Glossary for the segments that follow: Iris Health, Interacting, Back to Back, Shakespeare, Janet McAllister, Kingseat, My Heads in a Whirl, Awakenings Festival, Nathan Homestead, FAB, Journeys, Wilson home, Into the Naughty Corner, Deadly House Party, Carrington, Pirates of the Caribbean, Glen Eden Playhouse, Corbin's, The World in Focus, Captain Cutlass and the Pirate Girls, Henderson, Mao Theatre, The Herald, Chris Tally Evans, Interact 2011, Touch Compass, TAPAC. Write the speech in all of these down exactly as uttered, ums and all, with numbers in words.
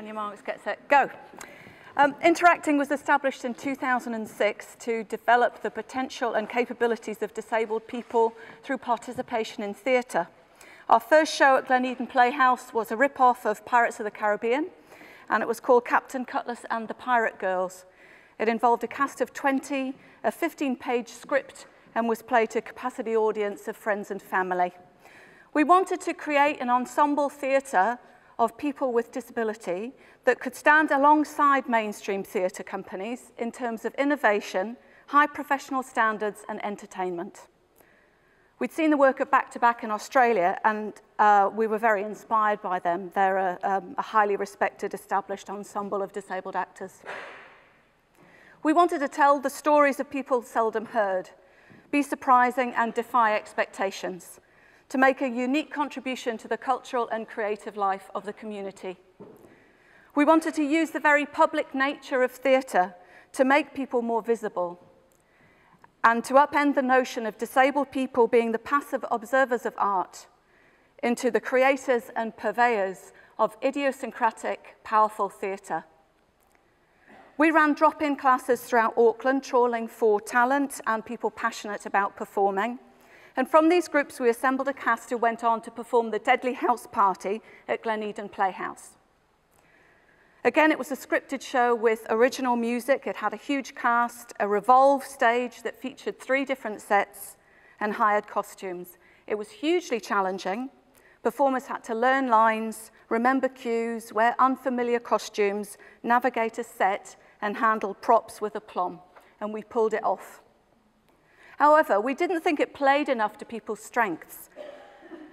On your marks, get set, go. Um, Interacting was established in two thousand six to develop the potential and capabilities of disabled people through participation in theatre. Our first show at Glen Eden Playhouse was a rip-off of Pirates of the Caribbean, and it was called Captain Cutlass and the Pirate Girls. It involved a cast of twenty, a fifteen-page script, and was played to a capacity audience of friends and family. We wanted to create an ensemble theatre of people with disability that could stand alongside mainstream theatre companies in terms of innovation, high professional standards and entertainment. We'd seen the work of Back to Back in Australia, and uh, we were very inspired by them. They're a, um, a highly respected, established ensemble of disabled actors. We wanted to tell the stories of people seldom heard, be surprising and defy expectations, to make a unique contribution to the cultural and creative life of the community. We wanted to use the very public nature of theatre to make people more visible and to upend the notion of disabled people being the passive observers of art into the creators and purveyors of idiosyncratic, powerful theatre. We ran drop-in classes throughout Auckland, trawling for talent and people passionate about performing. And from these groups, we assembled a cast who went on to perform the Deadly House Party at Glen Eden Playhouse. Again, it was a scripted show with original music. It had a huge cast, a revolve stage that featured three different sets and hired costumes. It was hugely challenging. Performers had to learn lines, remember cues, wear unfamiliar costumes, navigate a set, and handle props with aplomb. And we pulled it off. However, we didn't think it played enough to people's strengths.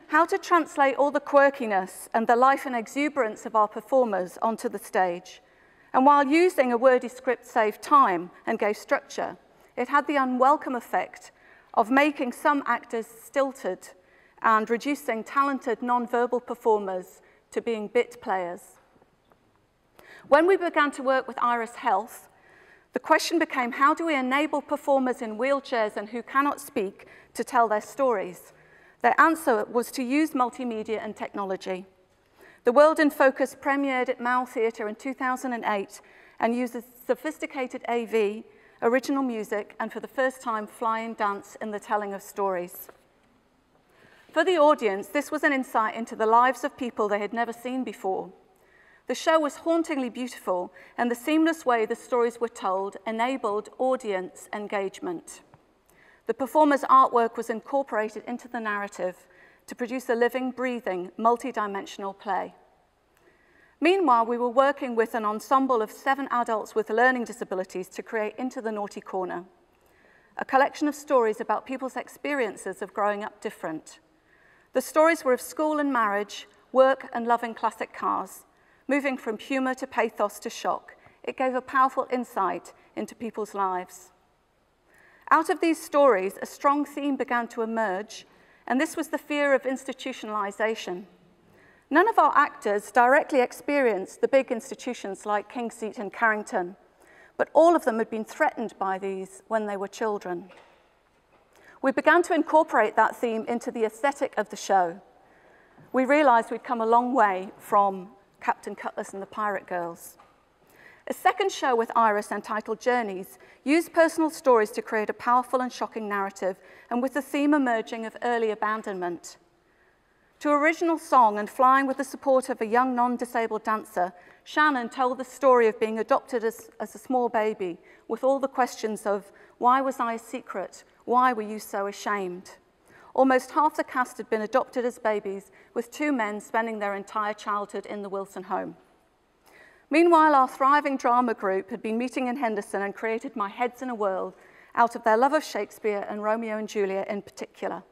How to translate all the quirkiness and the life and exuberance of our performers onto the stage. And while using a wordy script saved time and gave structure, it had the unwelcome effect of making some actors stilted and reducing talented non-verbal performers to being bit players. When we began to work with Iris Health, the question became, how do we enable performers in wheelchairs and who cannot speak to tell their stories? Their answer was to use multimedia and technology. The World in Focus premiered at Mao Theatre in two thousand eight and uses sophisticated A V, original music, and for the first time, flying dance in the telling of stories. For the audience, this was an insight into the lives of people they had never seen before. The show was hauntingly beautiful, and the seamless way the stories were told enabled audience engagement. The performers' artwork was incorporated into the narrative to produce a living, breathing, multi-dimensional play. Meanwhile, we were working with an ensemble of seven adults with learning disabilities to create Into the Naughty Corner, a collection of stories about people's experiences of growing up different. The stories were of school and marriage, work and loving classic cars, moving from humour to pathos to shock. It gave a powerful insight into people's lives. Out of these stories, a strong theme began to emerge, and this was the fear of institutionalisation. None of our actors directly experienced the big institutions like Kingseat and Carrington, but all of them had been threatened by these when they were children. We began to incorporate that theme into the aesthetic of the show. We realised we'd come a long way from Captain Cutlass and the Pirate Girls. A second show with Iris, entitled Journeys, used personal stories to create a powerful and shocking narrative, and with the theme emerging of early abandonment. To original song and flying with the support of a young non-disabled dancer, Shannon told the story of being adopted as, as a small baby, with all the questions of, why was I a secret? Why were you so ashamed? Almost half the cast had been adopted as babies, with two men spending their entire childhood in the Wilson home. Meanwhile, our thriving drama group had been meeting in Henderson and created My Heads in a Whirl out of their love of Shakespeare and Romeo and Juliet in particular.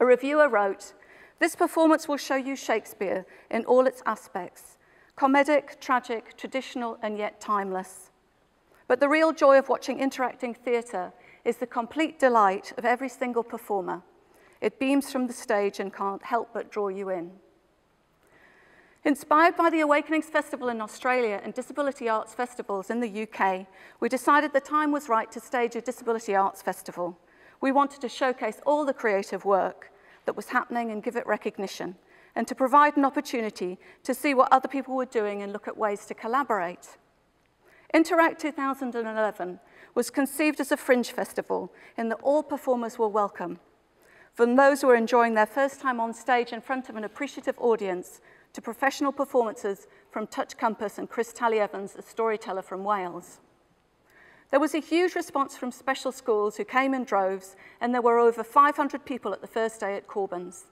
A reviewer wrote, "This performance will show you Shakespeare in all its aspects, comedic, tragic, traditional, and yet timeless. But the real joy of watching interacting theatre is the complete delight of every single performer. It beams from the stage and can't help but draw you in." Inspired by the Awakenings Festival in Australia and Disability Arts Festivals in the U K, we decided the time was right to stage a Disability Arts Festival. We wanted to showcase all the creative work that was happening and give it recognition. and to provide an opportunity to see what other people were doing and look at ways to collaborate. Interact twenty eleven was conceived as a fringe festival in that all performers were welcome, from those who were enjoying their first time on stage in front of an appreciative audience to professional performances from Touch Compass and Chris Tally Evans, a storyteller from Wales. There was a huge response from special schools who came in droves, and there were over five hundred people at the first day at Corbin's.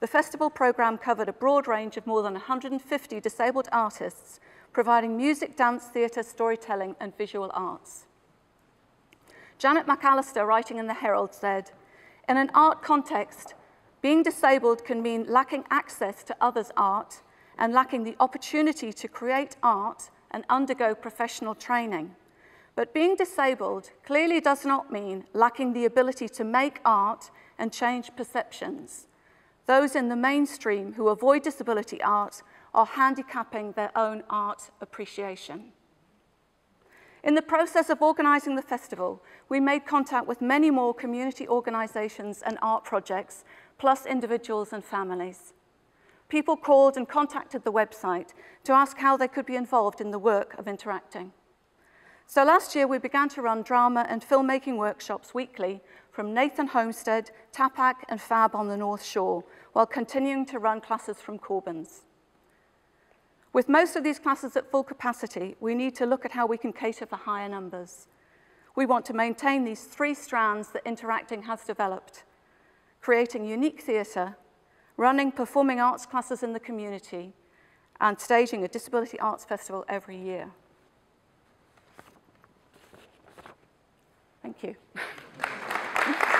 The festival programme covered a broad range of more than one hundred fifty disabled artists, providing music, dance, theatre, storytelling and visual arts. Janet McAllister, writing in The Herald, said, "In an art context, being disabled can mean lacking access to others' art and lacking the opportunity to create art and undergo professional training. But being disabled clearly does not mean lacking the ability to make art and change perceptions. Those in the mainstream who avoid disability art are handicapping their own art appreciation." In the process of organising the festival, we made contact with many more community organisations and art projects, plus individuals and families. People called and contacted the website to ask how they could be involved in the work of Interacting. So last year, we began to run drama and filmmaking workshops weekly from Nathan Homestead, TAPAC and F A B on the North Shore, while continuing to run classes from Corbin's. With most of these classes at full capacity, we need to look at how we can cater for higher numbers. We want to maintain these three strands that Interacting has developed: creating unique theatre, running performing arts classes in the community, and staging a disability arts festival every year. Thank you.